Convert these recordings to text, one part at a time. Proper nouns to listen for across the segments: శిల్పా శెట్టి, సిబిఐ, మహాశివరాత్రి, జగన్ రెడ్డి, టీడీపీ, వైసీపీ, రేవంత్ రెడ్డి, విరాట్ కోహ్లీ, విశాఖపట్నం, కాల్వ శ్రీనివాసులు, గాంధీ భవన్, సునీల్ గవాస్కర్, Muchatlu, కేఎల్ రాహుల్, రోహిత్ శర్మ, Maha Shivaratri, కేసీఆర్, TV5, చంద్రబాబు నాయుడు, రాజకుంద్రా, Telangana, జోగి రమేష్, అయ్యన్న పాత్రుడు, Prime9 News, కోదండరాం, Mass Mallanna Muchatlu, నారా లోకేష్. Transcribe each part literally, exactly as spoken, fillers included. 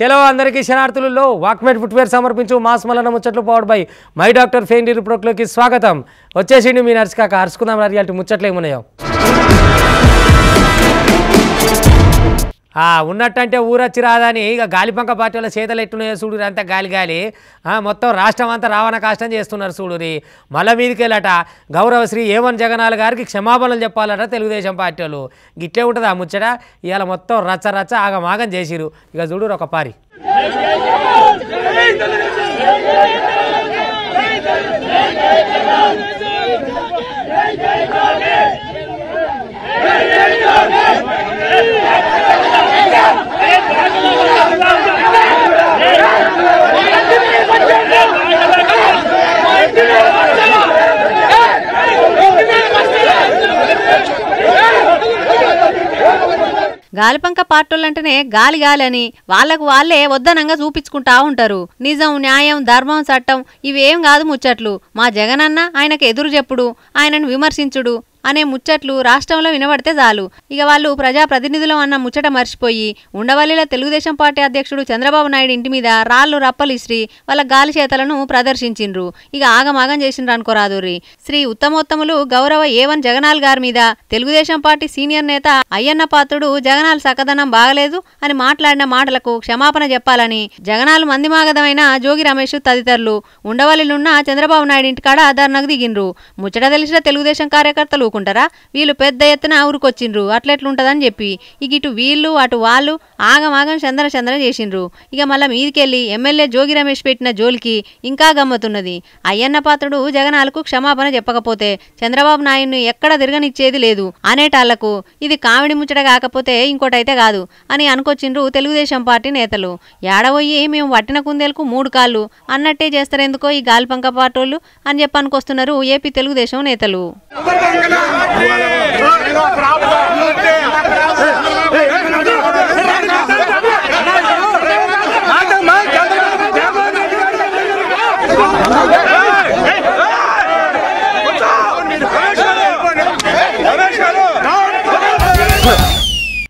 చలో అందరికీ శరణార్థులలో వాక్మెట్ ఫుట్వేర్ సమర్పించు మాస్ మల్లన్న ముచ్చట్లు powered by my doctor pain రిప్రోక్లోకి స్వాగతం. వచ్చేసిండు మీ నర్స్ కాక అర్చుకుందాం రియాలిటీ ముచ్చట్లు ఏమున్నాయో. ఉన్నట్టంటే ఊరొచ్చి రాదని ఇక గాలిపంక పార్టీ వాళ్ళ చేతలు ఎట్టున్నాయో చూడురి, అంతా గాలి గాలి మొత్తం రాష్ట్రం అంతా రావణ కాష్టం చేస్తున్నారు చూడురి. మళ్ళా మీదికి వెళ్ళట గౌరవ శ్రీ ఏవన్ జగన్నాల్ గారికి క్షమాపణలు చెప్పాలట తెలుగుదేశం పార్టీ వాళ్ళు. గిట్లే ఉంటుంది ఆ ముచ్చట. ఇవాళ మొత్తం రచ్చ రచ్చ ఆగమాగం చేసిరు. ఇక చూడురు ఒక పారి. గాలిపంక పార్టీలంటేనే గాలి గాలి అని వాళ్లకు వాళ్లే వద్దనంగా చూపించుకుంటా ఉంటారు. నిజం, న్యాయం, ధర్మం, చట్టం ఇవేం కాదు ముచ్చట్లు. మా జగనన్న ఆయనకు ఎదురు చెప్పుడు, ఆయనను విమర్శించుడు అనే ముచ్చట్లు రాష్ట్రంలో వినబడితే చాలు ఇక వాళ్ళు ప్రజాప్రతినిధులం అన్న ముచ్చట మర్చిపోయి ఉండవల్లిలో తెలుగుదేశం పార్టీ అధ్యక్షుడు చంద్రబాబు నాయుడు ఇంటి మీద రాళ్లు రప్పలిశ్రీ వాళ్ళ గాలి చేతలను ప్రదర్శించిండ్రు. ఇక ఆగమాగం చేసిండ్రు అనుకోరాదుర్రి. శ్రీ ఉత్తమోత్తములు గౌరవ ఏవన్ జగన్నాల్ గారి మీద తెలుగుదేశం పార్టీ సీనియర్ నేత అయ్యన్న పాత్రుడు జగన్నాల్ సకదనం బాగలేదు అని మాట్లాడిన మాటలకు క్షమాపణ చెప్పాలని జగన్నాల్ మందిమాగదమైన జోగి రమేష్ తదితరులు ఉండవల్లిలున్న చంద్రబాబు నాయుడు ఇంటికాడ ధర్నాకు దిగిండ్రు. ముచ్చట తెలిసిన తెలుగుదేశం కార్యకర్తలు వీళ్ళు పెద్ద ఎత్తున ఊరుకొచ్చిండ్రు. అట్లెట్లుంటదని చెప్పి ఇక ఇటు వీళ్ళు అటు వాళ్ళు ఆగమాగం చందన చందన చేసిండ్రు. ఇక మళ్ళీ మీదికెళ్ళి ఎమ్మెల్యే జోగి రమేష్ పెట్టిన జోలికి ఇంకా గమ్మతున్నది. అయ్యన్న పాత్రుడు జగనాలకు క్షమాపణ చెప్పకపోతే చంద్రబాబు నాయుడిని ఎక్కడ తిరగనిచ్చేది లేదు అనేటాళ్లకు ఇది కామెడీ ముచ్చట కాకపోతే ఇంకోటైతే కాదు అని అనుకొచ్చిండ్రు తెలుగుదేశం పార్టీ నేతలు. ఏడవోయి మేము వట్టిన కుందేలకు మూడు కాళ్ళు అన్నట్టే చేస్తారెందుకో ఈ గాలిపంక పాటోళ్ళు అని చెప్పి అనుకొస్తున్నారు ఏపీ తెలుగుదేశం నేతలు.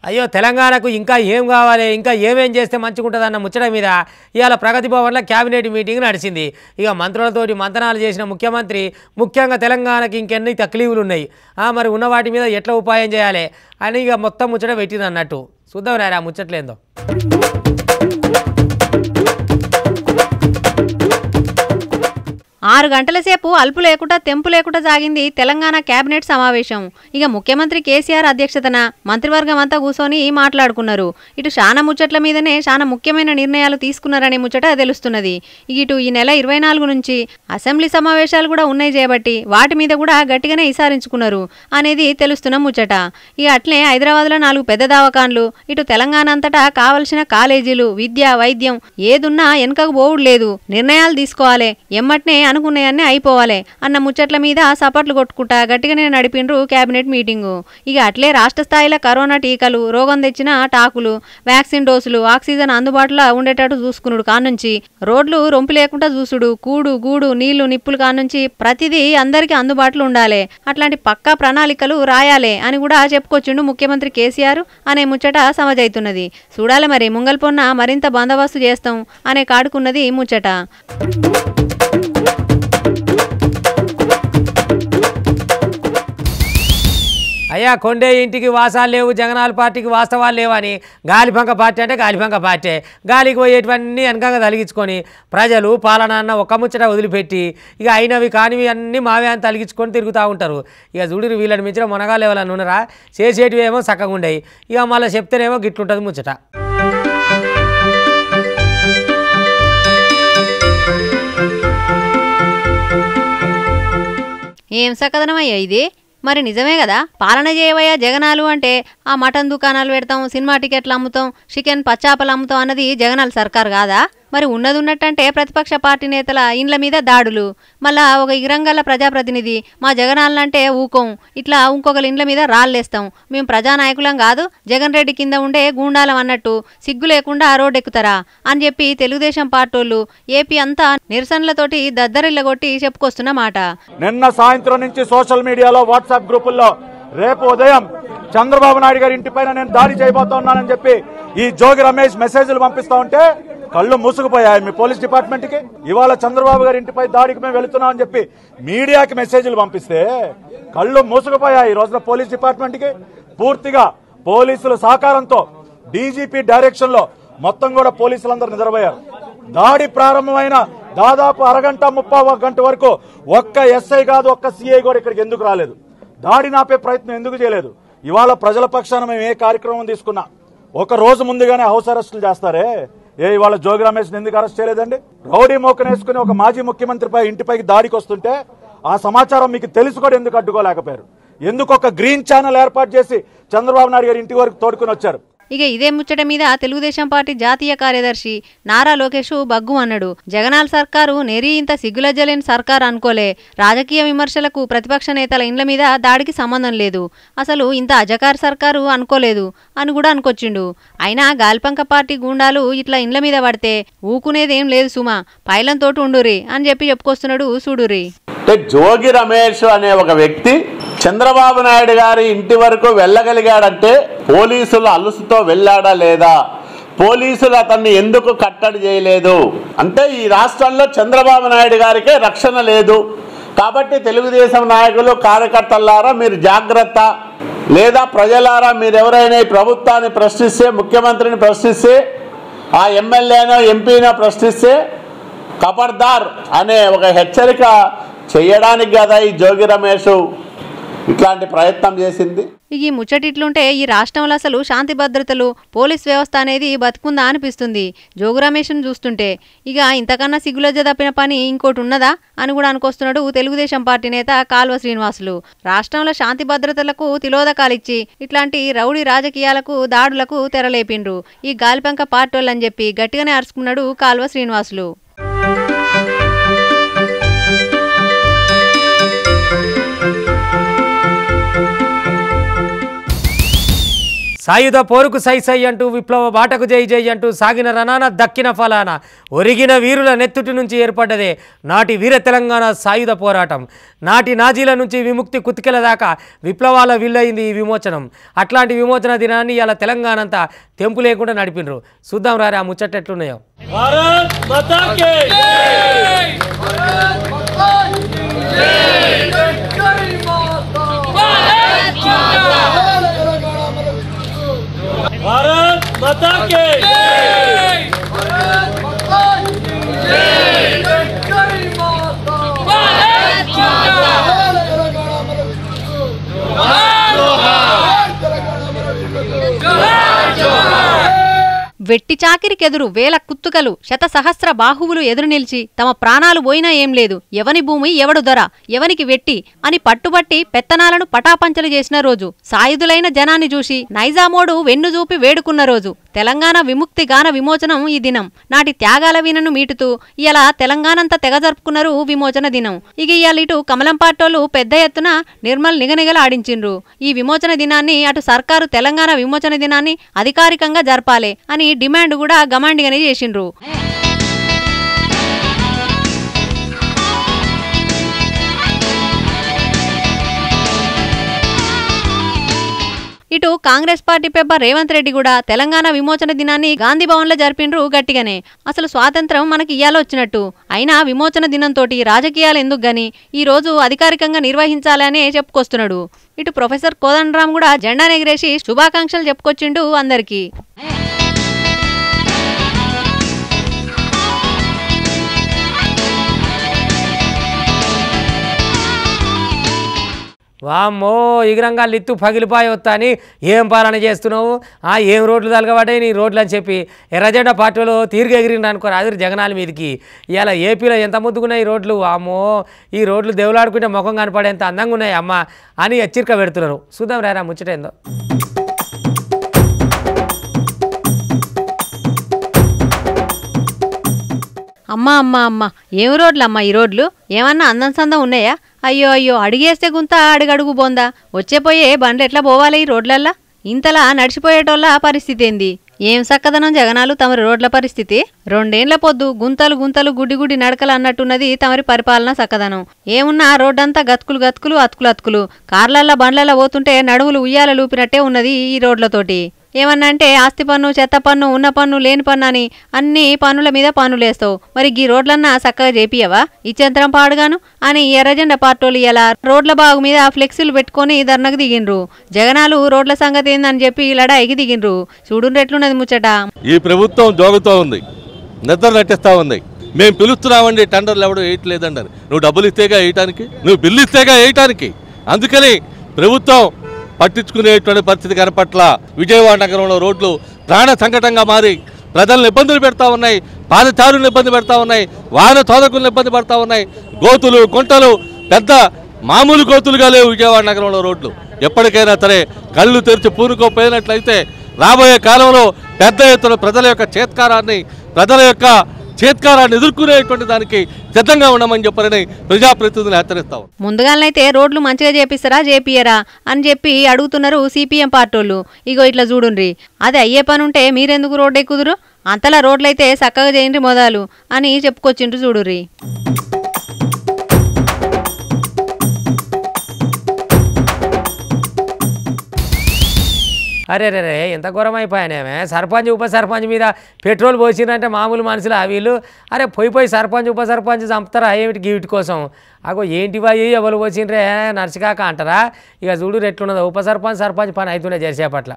అయ్యో తెలంగాణకు ఇంకా ఏం కావాలి, ఇంకా ఏమేం చేస్తే మంచిగుంటుందన్న ముచ్చట మీద ఇవాళ ప్రగతి భవన్లో క్యాబినెట్ మీటింగ్ నడిచింది. ఇక మంత్రులతోటి మంతనాలు చేసిన ముఖ్యమంత్రి ముఖ్యంగా తెలంగాణకి ఇంకెన్ని తక్లీవులు ఉన్నాయి, మరి ఉన్న వాటి మీద ఎట్లా ఉపాయం చేయాలి అని ఇక మొత్తం ముచ్చట పెట్టింది అన్నట్టు. చూద్దాం రా ముచ్చట్లేందో. ఆరు గంటల సేపు అల్పు లేకుండా తెంపు లేకుండా సాగింది తెలంగాణ కేబినెట్ సమావేశం. ఇక ముఖ్యమంత్రి కేసీఆర్ అధ్యక్షతన మంత్రివర్గం అంతా కూర్చొని మాట్లాడుకున్నారు. ఇటు శానా ముచ్చట్ల మీదనే శానా ముఖ్యమైన నిర్ణయాలు తీసుకున్నారనే ముచ్చట తెలుస్తున్నది. ఇటు ఈ నెల ఇరవై నాలుగు నుంచి అసెంబ్లీ సమావేశాలు కూడా ఉన్నాయి చేయబట్టి వాటి మీద కూడా గట్టిగానే ఇసారించుకున్నారు అనేది తెలుస్తున్న ముచ్చట. ఇక అట్లే హైదరాబాద్లో నాలుగు పెద్ద దవాఖాన్లు, ఇటు తెలంగాణ అంతటా కావలసిన కాలేజీలు, విద్య, వైద్యం ఏదున్నా వెనుకకు పోవుడు లేదు, నిర్ణయాలు తీసుకోవాలి, ఎమ్మటనే అనుకున్నాయన్నీ అయిపోవాలి అన్న ముచ్చట్ల మీద సపట్లు కొట్టుకుంటా గట్టిగానే నడిపిండ్రు కేబినెట్ మీటింగు. ఇక అట్లే రాష్ట్ర స్థాయిలో కరోనా టీకాలు, రోగం తెచ్చిన టాకులు, వ్యాక్సిన్ డోసులు, ఆక్సిజన్ అందుబాటులో ఉండేటట్టు చూసుకున్నాడు కానుంచి, రోడ్లు రొంపు లేకుండా చూసుడు, కూడు గూడు నీళ్లు నిప్పులు కానుంచి ప్రతిదీ అందరికీ అందుబాటులో ఉండాలి, అట్లాంటి పక్కా ప్రణాళికలు రాయాలి అని కూడా చెప్పుకొచ్చిండు ముఖ్యమంత్రి కేసీఆర్ అనే ముచ్చట సమజైతున్నది. చూడాలి మరి ముంగల్పొన్న మరింత బందోబస్తు చేస్తాం అనే కాడుకున్నది ముచ్చట. అయ్యా కొండే ఇంటికి వాసాలు లేవు, జగనాల పార్టీకి వాస్తవాలు లేవని గాలిపంక పార్టీ అంటే గాలిపంక పార్టీ గాలికి పోయేటివన్నీ వెనకంగా తలిగించుకొని ప్రజలు పాలన అన్న ఒక్క ముచ్చట వదిలిపెట్టి ఇక అయినవి కానివి అన్నీ మావే అని తలిగించుకొని తిరుగుతూ ఉంటారు. ఇక చూడిరు వీళ్ళని మించిన మునగాలు ఎవరని ఉన్నారా, చేసేటివి ఏమో చక్కగా ఉండేవి, ఇక మళ్ళీ చెప్తేనేమో గిట్లుంటుంది ముచ్చట. ఏం చక్కదనమయ్యా ఇది, మరి నిజమే కదా. పాలన చేయవయ్యా జగనాలు అంటే ఆ మటన్ దుకాణాలు పెడతాం, సినిమా టికెట్లు అమ్ముతాం, చికెన్ పచ్చాపలు అమ్ముతాం అన్నది జగనాల సర్కారు కాదా. మరి ఉన్నది ఉన్నట్టంటే ప్రతిపక్ష పార్టీ నేతల ఇండ్ల మీద దాడులు, మళ్ళా ఒక ఇరంగల ప్రజాప్రతినిధి మా జగనాలంటే ఊకోం ఇట్లా ఇంకొకరి ఇండ్ల మీద రాళ్ళేస్తాం, మేము ప్రజానాయకులం కాదు జగన్ రెడ్డి కింద ఉండే గూండాలం అన్నట్టు సిగ్గు లేకుండా రోడ్డెక్కుతారా అని చెప్పి తెలుగుదేశం పార్టీలు ఏపీ అంతా నిరసనలతోటి దద్దరిల్లగొట్టి చెప్పుకొస్తున్న మాట. నిన్న సాయంత్రం నుంచి సోషల్ మీడియాలో, వాట్సాప్ గ్రూపుల్లో రేపు ఉదయం చంద్రబాబు నాయుడు గారి ఇంటిపైన నేను దాడి చేయబోతున్నానని చెప్పి ఈ జోగి రమేష్ మెసేజ్లు పంపిస్తా ఉంటే కళ్ళు మూసుకుపోయాయి మీ పోలీస్ డిపార్ట్మెంట్ కి. ఇవాళ చంద్రబాబు గారి ఇంటిపై దాడికి మేము వెళుతున్నాం అని చెప్పి మీడియాకి మెసేజ్లు పంపిస్తే కళ్ళు మూసుకుపోయాయి ఈ రోజున పోలీస్ డిపార్ట్మెంట్ కి. పూర్తిగా పోలీసుల సహకారంతో డీజీపీ డైరెక్షన్ లో మొత్తం కూడా పోలీసులందరూ నిద్రపోయారు. దాడి ప్రారంభమైన దాదాపు అరగంట ముప్పై ఒక గంట వరకు ఒక్క ఎస్ఐ కాదు ఒక్క సిఐ కూడా ఇక్కడికి ఎందుకు రాలేదు, దాడి నాపే ప్రయత్నం ఎందుకు చేయలేదు. ఇవాళ ప్రజల పక్షాన మేము ఏ కార్యక్రమం తీసుకున్నా ఒక రోజు ముందుగానే హౌస్ అరెస్టులు చేస్తారే, ఏ ఇవాళ జోగి రమేష్ ఎందుకు అరెస్ట్ చేయలేదండి? రౌడీ మోకనేసుకుని ఒక మాజీ ముఖ్యమంత్రిపై ఇంటిపైకి దాడికి వస్తుంటే ఆ సమాచారం మీకు తెలుసు కూడా ఎందుకు అడ్డుకోలేకపోయారు? ఎందుకు ఒక గ్రీన్ ఛానల్ ఏర్పాటు చేసి చంద్రబాబు నాయుడు గారి ఇంటి వరకు తోడుకుని వచ్చారు? ఇక ఇదే ముచ్చట మీద తెలుగుదేశం పార్టీ జాతీయ కార్యదర్శి నారా లోకేష్ బగ్గు అన్నాడు. జగనాల్ సర్కారు నేరీ ఇంత సిగ్గులజ్జలేని సర్కార్ అనుకోలే. రాజకీయ విమర్శలకు ప్రతిపక్ష నేతల ఇండ్ల మీద దాడికి సంబంధం లేదు, అసలు ఇంత అజకార్ సర్కారు అనుకోలేదు అని కూడా అనుకొచ్చిండు. అయినా గాల్పంక పార్టీ గూండాలు ఇట్లా ఇండ్ల మీద పడితే ఊకునేదేం లేదు సుమా, పైలంతోటి ఉండురి అని చెప్పి చెప్పుకొస్తున్నాడు చూడురి. జోగి రమేష్ అనే ఒక వ్యక్తి చంద్రబాబు నాయుడు గారి ఇంటి వరకు వెళ్ళగలిగాడంటే పోలీసుల అలుసుతో వెళ్ళాడా లేదా? పోలీసులు అతన్ని ఎందుకు కట్టడి చేయలేదు అంటే ఈ రాష్ట్రంలో చంద్రబాబు నాయుడు గారికే రక్షణ లేదు. కాబట్టి తెలుగుదేశం నాయకులు కార్యకర్తలారా మీరు జాగ్రత్త, లేదా ప్రజలారా మీరు ఎవరైనా ఈ ప్రభుత్వాన్ని ప్రశ్నిస్తే, ముఖ్యమంత్రిని ప్రశ్నిస్తే, ఆ ఎమ్మెల్యేనో ఎంపీనో ప్రశ్నిస్తే ఖబర్దార్ అనే ఒక హెచ్చరిక చేయడానికి కదా ఈ జోగి రమేష్ ఇట్లాంటి ప్రయత్నం చేసింది. ఈ ముచ్చటిట్లుంటే ఈ రాష్ట్రంలో అసలు శాంతి భద్రతలు పోలీస్ వ్యవస్థ అనేది బతుకుందా అనిపిస్తుంది జోగి రమేష్ను చూస్తుంటే. ఇక ఇంతకన్నా సిగ్గులజ్జ తప్పిన పని ఇంకోటి ఉన్నదా అని కూడా అనుకొస్తున్నాడు తెలుగుదేశం పార్టీ నేత కాల్వ శ్రీనివాసులు. రాష్ట్రంలో శాంతి భద్రతలకు తిలోదకాలిచ్చి ఇట్లాంటి రౌడీ రాజకీయాలకు దాడులకు తెరలేపిండ్రు ఈ గాలిపంక పార్టోళ్ళని చెప్పి గట్టిగానే అరుచుకున్నాడు కాల్వ శ్రీనివాసులు. సాయుధ పోరుకు సై సై అంటూ విప్లవ బాటకు జై జై అంటూ సాగిన రణాన దక్కిన ఫలాన ఒరిగిన వీరుల నెత్తుటి నుంచి ఏర్పడ్డదే నాటి వీర తెలంగాణ సాయుధ పోరాటం. నాటి నాజీల నుంచి విముక్తి కుతికెల దాకా విప్లవాల విల్లయింది ఈ విమోచనం. అట్లాంటి విమోచన దినాన్ని ఇలా తెలంగాణ అంతా తెంపు లేకుండా నడిపిండ్రు. చూద్దాం రారే ఆ ముచ్చటెట్లున్నాయో. भारत माता के जय, भारत माता की जय, जय माता, भारत माता, जोहार जोहार जोहार जोहार. వెట్టి చాకిరికెదురు వేల కుత్తుకలు శత సహస్ర బాహువులు ఎదురు నిలిచి తమ ప్రాణాలు పోయినా ఏం లేదు, ఎవని భూమి ఎవడు దొర ఎవనికి వెట్టి అని పట్టుబట్టి పెత్తనాలను పటాపంచలు చేసిన రోజు, సాయుధులైన జనాన్ని చూసి నైజామోడు వెన్నుచూపి వేడుకున్న రోజు, తెలంగాణ విముక్తి గాన విమోచనం ఈ దినం. నాటి త్యాగాల వీణను మీటుతూ ఇలా తెలంగాణంతా తెగ జరుపుకున్నారు విమోచన దినం. ఇక ఇవాళ ఇటు కమలం పార్టోళ్లు పెద్ద ఎత్తున నిర్మల్ నిగనిగల ఆడించిండ్రు. ఈ విమోచన దినాన్ని అటు సర్కారు తెలంగాణ విమోచన దినాన్ని అధికారికంగా జరపాలి అని డిమాండ్ కూడా గమాండిగానే చేసిండ్రు. ఇటు కాంగ్రెస్ పార్టీ పెబ్బ రేవంత్ రెడ్డి కూడా తెలంగాణ విమోచన దినాన్ని గాంధీ భవన్ లో జరిపిండ్రు గట్టిగానే. అసలు స్వాతంత్రం మనకి ఇయ్యాలో వచ్చినట్టు, అయినా విమోచన దినంతోటి రాజకీయాలు ఎందుకు గాని ఈ రోజు అధికారికంగా నిర్వహించాలనే చెప్పుకొస్తున్నాడు. ఇటు ప్రొఫెసర్ కోదండరాం కూడా జెండా ఎగిరేసి శుభాకాంక్షలు చెప్పుకొచ్చిండు అందరికీ. వామ్మో ఎగిరంగా లిత్తు పగిలిపాయి వస్తాని ఏం పాలన చేస్తున్నావు, ఆ ఏం రోడ్లు తలగబడ్డాయి నీ రోడ్లు అని చెప్పి ఎర్రజెండ పార్టీలో తీరుగా ఎగిరిండు అనుకోరు అదిరి జగనాల మీదకి. ఇలా ఏపీలో ఎంత ముద్దుకున్నాయి ఈ రోడ్లు, వామ్మో ఈ రోడ్లు దేవులాడుకుంటే ముఖం కనపడేంత అందంగా ఉన్నాయి అమ్మ అని హెచ్చరిక పెడుతున్నారు. చూద్దాం రారా ముచ్చటేందో. అమ్మ అమ్మ అమ్మ ఏం రోడ్లు అమ్మ ఈ రోడ్లు, ఏమన్నా అందం సందం ఉన్నాయా? అయ్యో అయ్యో అడిగేస్తే గుంత అడుగడుగు బోందా, వచ్చేపోయే బండ్లు ఎట్లా పోవాలి ఈ రోడ్లల్లా, ఇంతలా నడిచిపోయేటోళ్ళ పరిస్థితి ఏంది? ఏం సక్కదనం జగనాలు తమరి రోడ్ల పరిస్థితి రెండేళ్ల పొద్దు గుంతలు గుంతలు గుడి గుడి నడకలు అన్నట్టున్నది తమరి పరిపాలన సక్కదనం ఏమున్నా రోడ్డంతా గతుకులు గతుకులు అతుకులు అతుకులు కార్లల్ల బండ్లల్ల పోతుంటే నడువులు ఉయ్యాల లూపినట్టే ఉన్నది ఈ రోడ్లతోటి ఏమన్నా అంటే ఆస్తి పన్ను చెత్త పన్ను ఉన్న పన్ను లేని పన్ను అని అన్ని పన్నుల మీద పన్నులేస్తావు మరి ఈ రోడ్లన్నా చక్కగా చేపియవా ఈ చంద్రం పాడుగాను అని ఎర్రజెండా పార్టీలు ఇలా రోడ్ల బాగు మీద ఫ్లెక్సీలు పెట్టుకొని ధర్నాకు దిగిండ్రు జగనాలు రోడ్ల సంగతి ఏందని చెప్పి లడాయికి దిగిండ్రు చూడుండ్రు ఎట్లున్నది ముచ్చట ఈ ప్రభుత్వం జోగుతా ఉంది నిద్ర నటిస్తా ఉంది మేము పిలుస్తున్నామండి టెండర్లు ఎవడో వేయట్లేదంటారు నువ్వు డబ్బులు ఇస్తేగా వేయటానికి నువ్వు బిల్లు ఇస్తేగా వేయటానికి అందుకని ప్రభుత్వం పట్టించుకునేటువంటి పరిస్థితి కనపట్లా విజయవాడ నగరంలో రోడ్లు ప్రాణ సంకటంగా మారి ప్రజలను ఇబ్బందులు పెడతా ఉన్నాయి పాదచారులను ఇబ్బంది పెడతా ఉన్నాయి వాహన తోదకులను ఇబ్బంది పెడతా ఉన్నాయి గోతులు కుంటలు పెద్ద మామూలు గోతులుగా లేవు విజయవాడ నగరంలో రోడ్లు ఎప్పటికైనా సరే కళ్ళు తెరిచి పూనుకోపోయినట్లయితే రాబోయే కాలంలో పెద్ద ఎత్తున ప్రజల యొక్క చేత్కారాన్ని ప్రజల యొక్క చేత్కారాన్ని ఎదుర్కొనేటువంటి దానికి సిద్ధంగా ఉండమని చెప్పారని ప్రజాప్రతినిధులు హెచ్చరిస్తాం ముందుగానైతే రోడ్లు మంచిగా చేపిస్తారా చేపియరా అని చెప్పి అడుగుతున్నారు సిపిఎం పార్టీలు ఇగో ఇట్లా చూడుండ్రి అది అయ్యే పని ఉంటే మీరెందుకు రోడ్డు ఎక్కుదురు అంతలా రోడ్లైతే చక్కగా చేయండి మొదలు అని చెప్పుకొచ్చిండ్రు చూడుర్రి అరే రే రే ఎంత ఘోరం అయిపోయానేమే సర్పంచ్ ఉప సర్పంచ్ మీద పెట్రోల్ పోసిరంటే మామూలు మనుషులు ఆ వీళ్ళు అరే పోయి పోయి సర్పంచ్ ఉప సర్పంచ్ చంపుతారా ఏమిటి గీవిటి కోసం అగో ఏంటివా ఎవరు పోసిండ్రే నర్సికాక అంటారా ఇక చూడు ఎట్లున్నదా ఉప సర్పంచ్ సర్పంచ్ పని అవుతుండే జరిసే పట్ల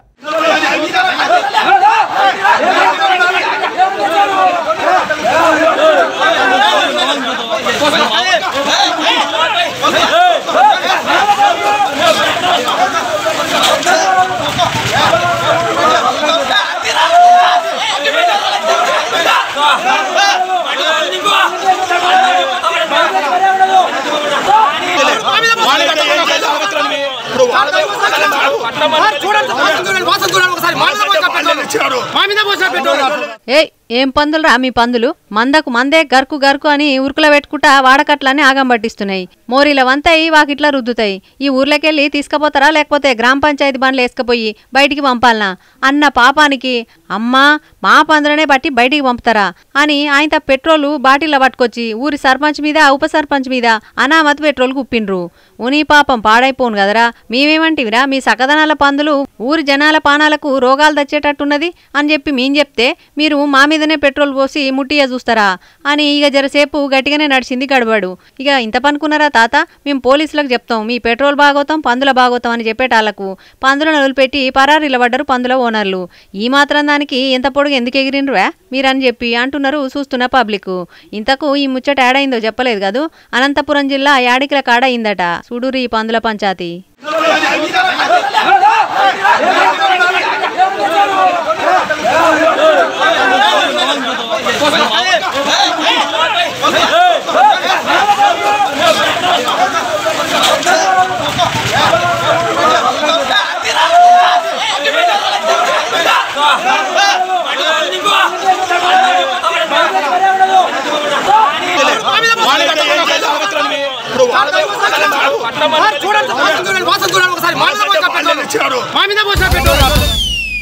ఏం పందులురా మీ పందులు మందకు మందే గర్కు గర్కు అని ఉరుకులో పెట్టుకుంటా వాడకట్లని ఆగం పట్టిస్తున్నాయి మోరీల వంతాయి వాకిట్లా రుద్దుతాయి ఈ ఊర్లోకెళ్ళి తీసుకుపోతారా లేకపోతే గ్రామ పంచాయతీ బండ్లు వేసుకుపోయి బయటికి పంపాలనా అన్న పాపానికి అమ్మా మా పందులనే బట్టి బయటికి పంపుతారా అని ఆయన పెట్రోలు బాటిల్లో పట్టుకొచ్చి ఊరి సర్పంచ్ మీద ఉప సర్పంచ్ మీద అనామతి పెట్రోల్ కుప్పిండ్రు ఉని పాపం పాడైపోను కదరా మేమేమంటివిరా మీ సకదనాల పందులు ఊరి జనాల పానాలకు రోగాలు తెచ్చేటట్టున్నది అని చెప్పి మేం చెప్తే మీరు మా మీదనే పెట్రోల్ పోసి ముట్టిగా చూస్తారా అని ఇక జరసేపు గట్టిగానే నడిచింది గడబడు ఇక ఇంత పనుకున్నారా తాత మేము పోలీసులకు చెప్తాం మీ పెట్రోల్ బాగోతాం పందుల బాగోతాం అని చెప్పేటాళ్లకు పందులను వదిలిపెట్టి పరారు నిలబడ్డారు పందుల ఓనర్లు ఈ మాత్రం దానికి ఇంత పొడుగు ఎందుకు ఎగిరిండ్రా మీరని చెప్పి అంటున్నారు చూస్తున్న పబ్లిక్ ఇంతకు ఈ ముచ్చట యాడైందో చెప్పలేదు కాదు అనంతపురం జిల్లా యాడికిల కాడ అయిందట చూడురి ఈ పందుల పంచాయతీ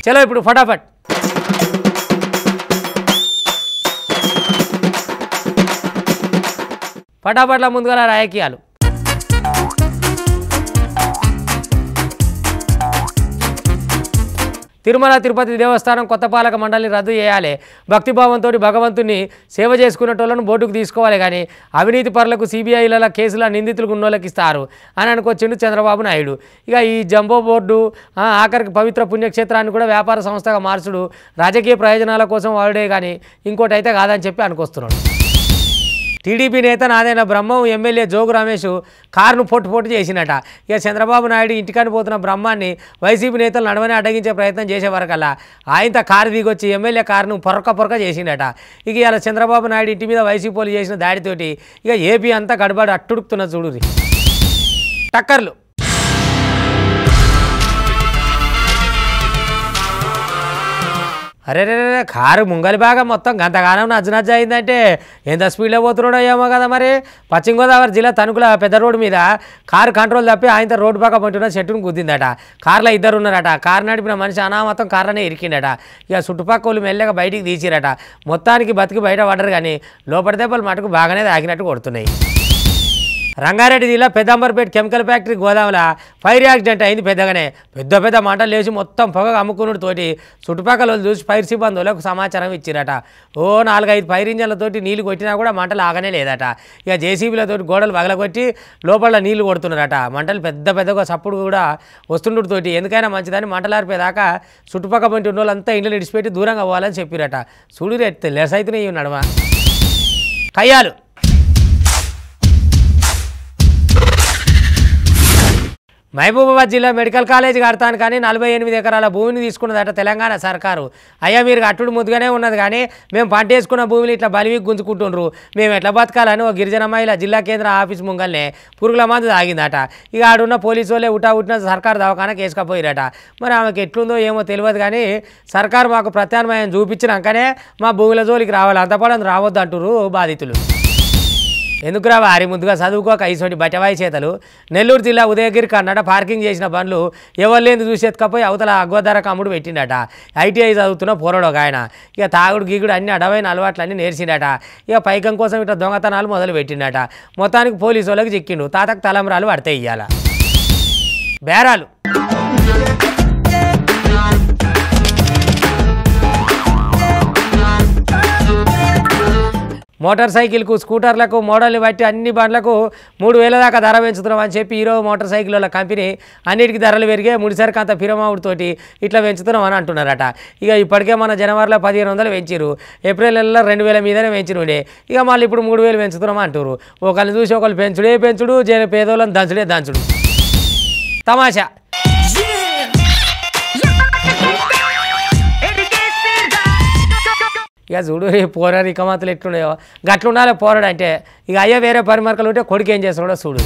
चलो इप्पुडु फटाफट फटाफटला मुंदुगा राजकीयालु తిరుమల తిరుపతి దేవస్థానం కొత్త పాలక మండలిని రద్దు చేయాలి భక్తిభావంతో భగవంతుని సేవ చేసుకునేటోళ్ళను బోర్డుకు తీసుకోవాలి కానీ అవినీతి పరులకు సిబిఐల కేసుల నిందితులకు ఉన్నోళ్ళకి ఇస్తారు అని అనుకొచ్చిండు చంద్రబాబు నాయుడు ఇక ఈ జంబో బోర్డు ఆఖరికి పవిత్ర పుణ్యక్షేత్రాన్ని కూడా వ్యాపార సంస్థగా మార్చుడు రాజకీయ ప్రయోజనాల కోసం వాడే కానీ ఇంకోటైతే కాదని చెప్పి అనుకొస్తున్నాడు టీడీపీ నేత నాదైన బ్రహ్మం ఎమ్మెల్యే జోగు రమేష్ కారును పొట్టు పొట్టు చేసినట ఇక చంద్రబాబు నాయుడు ఇంటికాని పోతున్న బ్రహ్మాన్ని వైసీపీ నేతలు నడవనే అడ్డగించే ప్రయత్నం చేసే వరకల్లా ఆయనతో కారు దిగొచ్చి ఎమ్మెల్యే కారును పొరక పొరక చేసినట ఇక ఇలా చంద్రబాబు నాయుడు ఇంటి మీద వైసీపీలు చేసిన దాడితోటి ఇక ఏపీ అంతా గడబడి అట్టుడుకుతున్న చూడుది టక్కర్లు అరే రే రే కారు ముంగలి బాగా మొత్తం గంటగానం నజ్జు నజ్జు అయిందంటే ఎంత స్పీడ్లో పోతున్నాడో ఏమో కదా మరి. పశ్చిమ గోదావరి జిల్లా తణుకుల పెద్ద రోడ్డు మీద కారు కంట్రోల్ తప్పి ఆయనతో రోడ్డు పక్క పంటున్న చెట్టును గుద్దిందట. కారులో ఇద్దరు ఉన్నారట. కారు నడిపిన మనిషి అనామతం కారులోనే ఇరికిండట. ఇక చుట్టుపక్కలు మెల్లగా బయటికి తీసిరట. మొత్తానికి బతికి బయట పడ్డారు కానీ లోపలి దెబ్బలు మటుకు బాగానే తాకినట్టు కొడుతున్నాయి. రంగారెడ్డి జిల్లా పెద్దంబర్పేట కెమికల్ ఫ్యాక్టరీ గోదాముల ఫైర్ యాక్సిడెంట్ అయింది. పెద్దగానే పెద్ద పెద్ద మంటలు లేచి మొత్తం పొగ అమ్ముకున్నటి తోటి చుట్టుపక్కల వాళ్ళు చూసి ఫైర్ సిబ్బందులకు సమాచారం ఇచ్చిరట. ఓ నాలుగైదు ఫైర్ ఇంజన్లతోటి నీళ్లు కొట్టినా కూడా మంటలు ఆగనే లేదట. ఇక జేసీబీలతోటి గోడలు పగలగొట్టి లోపల నీళ్లు కొడుతున్నారట. మంటలు పెద్ద పెద్దగా చప్పుడు కూడా వస్తుండటతోటి ఎందుకైనా మంచిదని మంటలు ఆరిపోయేదాకా చుట్టుపక్కల పంటి ఉన్న వాళ్ళంతా ఇంట్లో ఇడిచిపెట్టి దూరంగా పోవాలని చెప్పిరట. చూడు రెట్ లెస్ అయితేనే ఇవి నడమ కయ్యాలు. మహబూబాబాద్ జిల్లా మెడికల్ కాలేజ్ కడతాను కానీ నలభై ఎనిమిది ఎకరాల భూమిని తీసుకున్నదట తెలంగాణ సర్కారు. అయ్యా మీరు అట్టుడు ముద్దుగానే ఉన్నది కానీ మేము పంట వేసుకున్న భూమిని ఇట్లా బలివి గుంజుకుంటుండ్రు, మేము ఎట్లా బతకాలని ఓ గిరిజన మహిళ జిల్లా కేంద్ర ఆఫీస్ ముంగల్నే పురుగుల మందు తాగిందట. ఇక ఆడున్న పోలీసు వాళ్ళే ఉటా ఉట్టిన సర్కారు దవాఖాన కేసుకపోయిరట. మరి ఆమెకు ఎట్లుందో ఏమో తెలియదు కానీ సర్కారు మాకు ప్రత్యామ్నాయం చూపించినాకనే మా భూముల జోలికి రావాలి, అంతపడం రావద్దు అంటున్నారు బాధితులు. ఎందుకురా వారి ముందుగా చదువుకోక ఐసోటి బటవాయి చేతలు. నెల్లూరు జిల్లా ఉదయగిరి కన్నడ పార్కింగ్ చేసిన బండ్లు ఎవరు లేని చూసేతకపోయి అవతల అగ్వధర కమ్ముడు పెట్టిండట. ఐటీఐ చదువుతున్న పోరడో ఆయన ఇక తాగుడు గీగుడు అన్ని అడవైన అలవాట్లన్నీ నేర్చిండట. ఇక పైకం కోసం ఇట్లా దొంగతనాలు మొదలు పెట్టిండట. మొత్తానికి పోలీసు వాళ్ళకి చిక్కిండు. తాతకు తలంబరాలు పడితే ఇయ్యాల బేరాలు. మోటార్ సైకిల్కు స్కూటర్లకు మోడల్ని బట్టి అన్ని బండ్లకు మూడు వేల దాకా ధర పెంచుతున్నామని చెప్పి హీరో మోటార్ సైకిల్ వాళ్ళ కంపెనీ అన్నిటికీ ధరలు పెరిగే ముడిసరికి అంత ఫిరమావుడితోటి ఇట్లా పెంచుతున్నామని అంటున్నారట. ఇక ఇప్పటికే మన జనవరిలో పదిహేను వందలు పెంచారు, ఏప్రిల్ నెలలో రెండు వేల మీదనే పెంచినుండే, ఇక మళ్ళీ ఇప్పుడు మూడు వేలు పెంచుతున్నామని అంటారు. ఒకళ్ళు చూసి ఒకళ్ళు పెంచుడే పెంచుడు, జన పేదోళ్ళని దంచుడే దంచుడు. తమాషా. ఇక చూడు రే పోరాడు ఇక మాత్రం ఎట్లున్నాయో గట్లుండాలి పోరాడు అంటే. ఇక అయ్యా వేరే పరిమర్కలు ఉంటే కొడుకు ఏం చేస్తున్నాడో చూడు.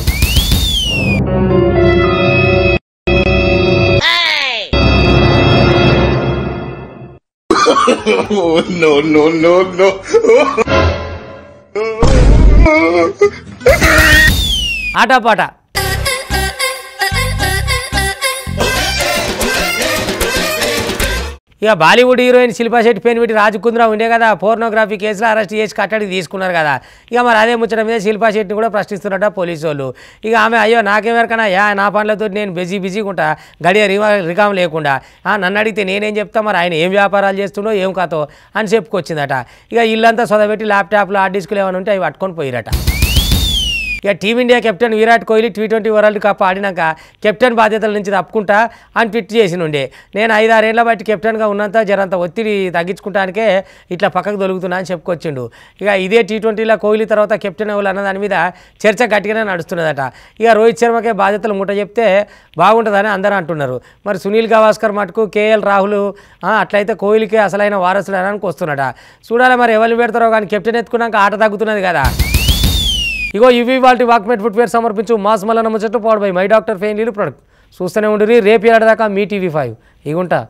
ఆటపాట ఇక బాలీవుడ్ హీరోయిన్ శిల్పా శెట్టి పేరు పెట్టి రాజకుంద్రా ఉండే కదా, పోర్నోగ్రఫీ కేసులో అరెస్ట్ చేసి కట్టడికి తీసుకున్నారు కదా. ఇక మరి అదే ముచ్చట మీద శిల్పా శెట్టిని కూడా ప్రశ్నిస్తున్నారట పోలీసు వాళ్ళు. ఇక ఆమె అయ్యో నాకే వరకనా యా నా పనులతో నేను బిజీ బిజీగా ఉంటా, గడియ రివా రికామ్ లేకుండా, నన్ను అడిగితే నేనేం చెప్తా మరి ఆయన ఏం వ్యాపారాలు చేస్తుండో ఏం కాతో అని చెప్పుకొచ్చిందట. ఇక ఇల్లంతా సొదబెట్టి ల్యాప్టాప్లు హార్డ్ డిస్కులు ఏమైనా ఉంటే అవి పట్టుకొని పోయిరట. ఇక team India captain విరాట్ కోహ్లీ T twenty world cup ఆడినాక కెప్టెన్ బాధ్యతల నుంచి తప్పుకుంటా అని ట్విట్ చేసి నుండే, నేను ఐదారేళ్ల బట్టి కెప్టెన్గా ఉన్నంత జరంత ఒత్తిడి తగ్గించుకుంటానికే ఇట్లా పక్కకు దొలుగుతున్నా అని చెప్పుకొచ్చిండు. ఇక ఇదే టీ ట్వంటీలో కోహ్లీ తర్వాత కెప్టెన్ ఎవరు అన్న దాని మీద చర్చ గట్టిగానే నడుస్తున్నదట. ఇక రోహిత్ శర్మకే బాధ్యతలు ముట్ట చెప్తే బాగుంటుందని అందరూ అంటున్నారు. మరి సునీల్ గవాస్కర్ మటుకు కేఎల్ రాహుల్ అట్లయితే కోహ్లీకి అసలైన వారసులు అనడానికి వస్తున్నట. చూడాలి మరి ఎవరిని పెడతారో కానీ కెప్టెన్ ఎత్తుకున్నాక ఆట తగ్గుతున్నది కదా. ఇగో ఇవి వాళ్ళ వాక్మెట్ ఫుట్వేర్ సమర్పించు మాస్ మల్లన్న ముచ్చట్లు పాడు బై మై డాక్టర్ ఫెయిన్ లీలు ప్రొడక్ట్. చూస్తూనే ఉండుర్రి. రేపు ఏడాదాకా మీ టీవీ ఫైవ్ ఇగుంటా.